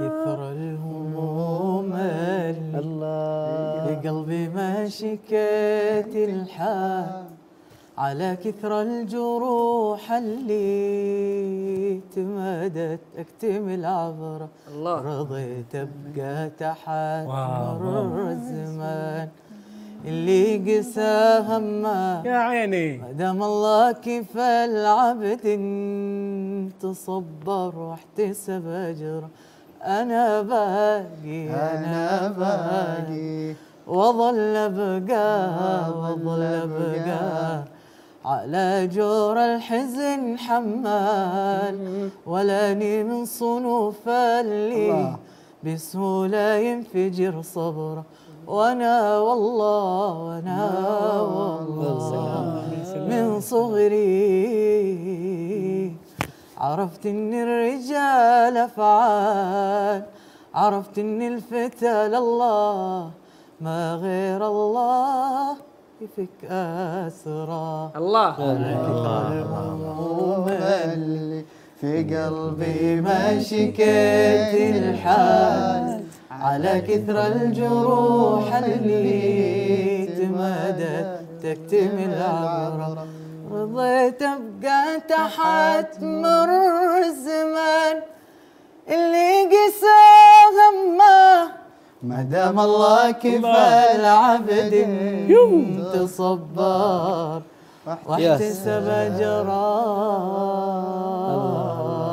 كثر الهموم الله لقلبي ما شكيت الحال على كثر الجروح اللي تمدت اكتم العبرة رضيت ابقى تحت مرور الزمان اللي قسى همه يا عيني ما دام الله كيف العبد تصبر واحتسب اجره انا باقي وظل بقى على جور الحزن حمال ولاني من صنوف اللي بسهوله ينفجر صبره وانا والله من صغري عرفت ان الرجال افعال عرفت ان الفتى لله ما غير الله يفك اسرى الله اللي في قلبي ما شكيت الحال على كثر الجروح اللي تمادت تكتم العبرة رضيت ابقى تحت مرور الزمان اللي قسى همه ما دام الله كفى العبد تصبر واحتسب اجره.